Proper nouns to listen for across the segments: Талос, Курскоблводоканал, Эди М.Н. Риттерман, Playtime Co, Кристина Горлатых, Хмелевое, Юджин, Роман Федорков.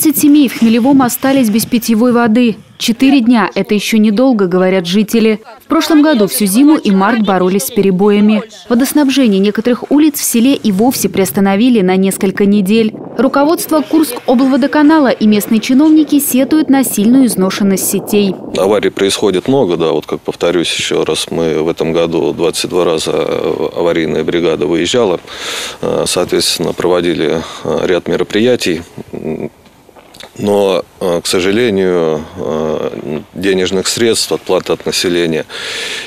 30 семей в Хмелевом остались без питьевой воды. 4 дня – это еще недолго, говорят жители. В прошлом году всю зиму и март боролись с перебоями. Водоснабжение некоторых улиц в селе и вовсе приостановили на несколько недель. Руководство Курскоблводоканала и местные чиновники сетуют на сильную изношенность сетей. Аварий происходит много, да, вот как повторюсь еще раз, мы в этом году 22 раза аварийная бригада выезжала, соответственно, проводили ряд мероприятий. Но, к сожалению, денежных средств, отплаты от населения,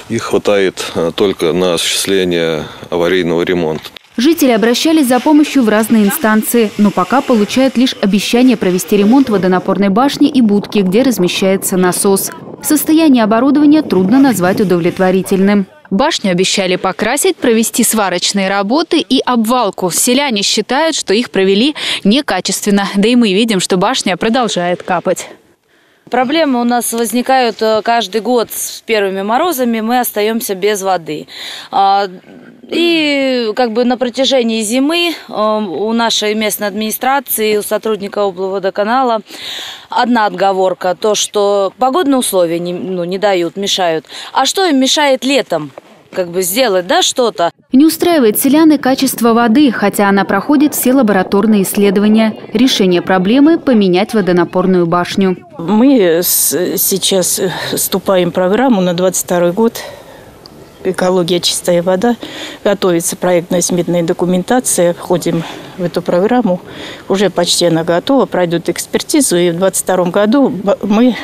их хватает только на осуществление аварийного ремонта. Жители обращались за помощью в разные инстанции, но пока получают лишь обещание провести ремонт водонапорной башни и будки, где размещается насос. Состояние оборудования трудно назвать удовлетворительным. Башню обещали покрасить, провести сварочные работы и обвалку. Селяне считают, что их провели некачественно. Да и мы видим, что башня продолжает капать. Проблемы у нас возникают каждый год с первыми морозами. Мы остаемся без воды. И как бы на протяжении зимы у нашей местной администрации, у сотрудника облводоканала одна отговорка. То, что погодные условия не дают, мешают. А что им мешает летом? Как бы сделать, да, что-то. Не устраивает селян и качество воды, хотя она проходит все лабораторные исследования. Решение проблемы – поменять водонапорную башню. Мы сейчас вступаем в программу на 22-й год. Экология, чистая вода. Готовится проектно-сметная документация. Входим в эту программу. Уже почти она готова. Пройдут экспертизу. И в 2022 году мы,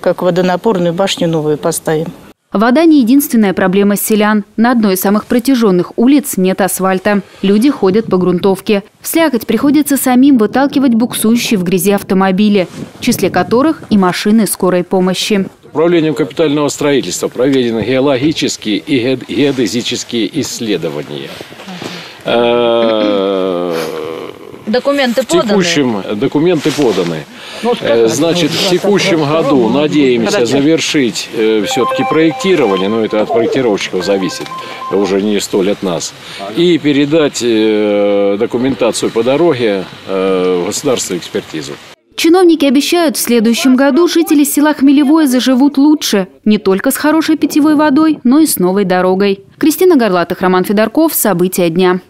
как водонапорную башню, новую поставим. Вода не единственная проблема селян. На одной из самых протяженных улиц нет асфальта. Люди ходят по грунтовке. В слякоть приходится самим выталкивать буксующие в грязи автомобили, в числе которых и машины скорой помощи. Управлением капитального строительства проведены геологические и геодезические исследования. Документы поданы? Документы поданы. Значит, в текущем году надеемся завершить все-таки проектирование, но это от проектировщиков зависит, уже не столь от нас, и передать документацию по дороге в государственную экспертизу. Чиновники обещают, в следующем году жители села Хмелевое заживут лучше. Не только с хорошей питьевой водой, но и с новой дорогой. Кристина Горлатых, Роман Федорков. События дня.